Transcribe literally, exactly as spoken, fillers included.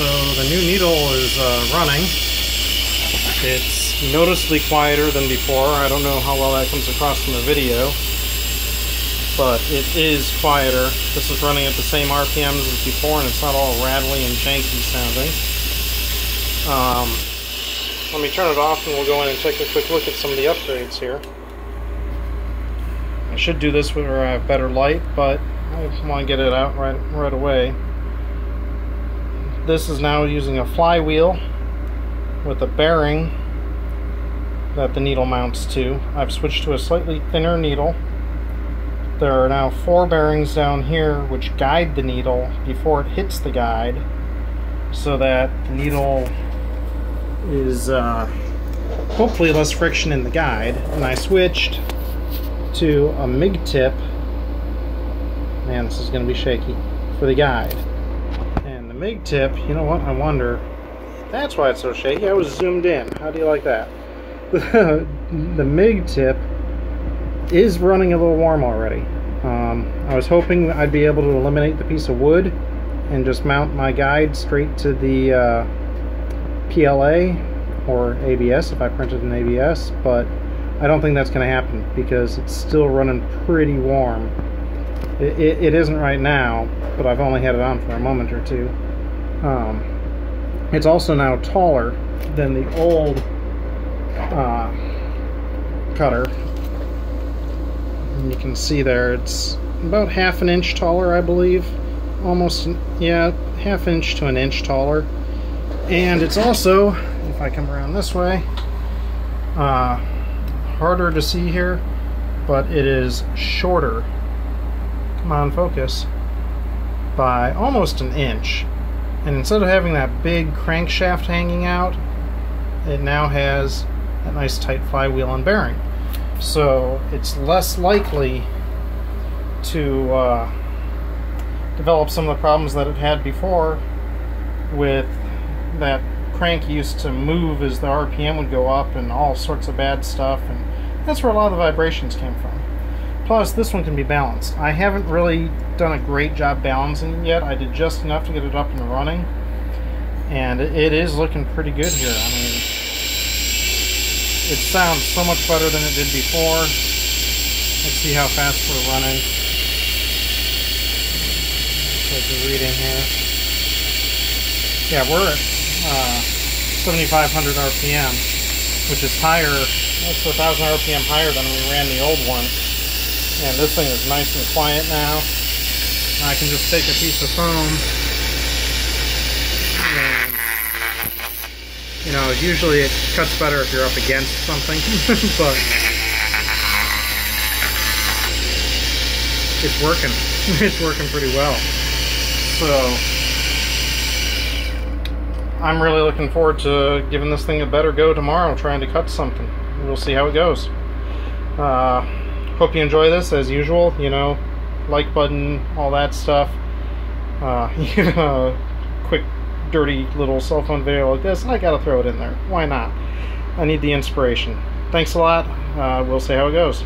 So the new needle is uh, running. It's noticeably quieter than before. I don't know how well that comes across in the video, but it is quieter. This is running at the same R P Ms as before, and it's not all rattly and janky sounding. Um, let me turn it off and we'll go in and take a quick look at some of the upgrades here. I should do this where I have better light, but I just want to get it out right, right away. This is now using a flywheel with a bearing that the needle mounts to. I've switched to a slightly thinner needle. There are now four bearings down here which guide the needle before it hits the guide, so that the needle is uh, hopefully less friction in the guide. And I switched to a M I G tip. Man, this is going to be shaky for the guide. And the M I G tip, you know what? I wonder. That's why it's so shaky. I was zoomed in. How do you like that? The M I G tip is running a little warm already. Um, I was hoping I'd be able to eliminate the piece of wood and just mount my guide straight to the uh, P L A or A B S if I printed an A B S, but I don't think that's going to happen because it's still running pretty warm. It, it, it isn't right now, but I've only had it on for a moment or two. Um, it's also now taller than the old uh, cutter. You can see there it's about half an inch taller, I believe, almost, yeah, half inch to an inch taller. And it's also, if I come around this way, uh, harder to see here, but it is shorter, come on focus, by almost an inch. And instead of having that big crankshaft hanging out, it now has that nice tight flywheel and bearing. So it's less likely to uh, develop some of the problems that it had before with that crank used to move as the R P M would go up and all sorts of bad stuff, and that's where a lot of the vibrations came from. Plus, this one can be balanced. I haven't really done a great job balancing it yet. I did just enough to get it up and running, and it is looking pretty good here. I mean, it sounds so much better than it did before. Let's see how fast we're running. Take the reading here. Yeah, we're at uh, seventy-five hundred R P M, which is higher. That's one thousand R P M higher than we ran the old one. And this thing is nice and quiet now. And I can just take a piece of foam. And you know, usually it cuts better if you're up against something, but it's working. It's working pretty well. So I'm really looking forward to giving this thing a better go tomorrow, trying to cut something. We'll see how it goes. Uh, hope you enjoy this, as usual. You know, like button, all that stuff. Uh, you know, quick, dirty little cell phone video like this, and I gotta throw it in there. Why not? I need the inspiration. Thanks a lot. Uh, we'll see how it goes.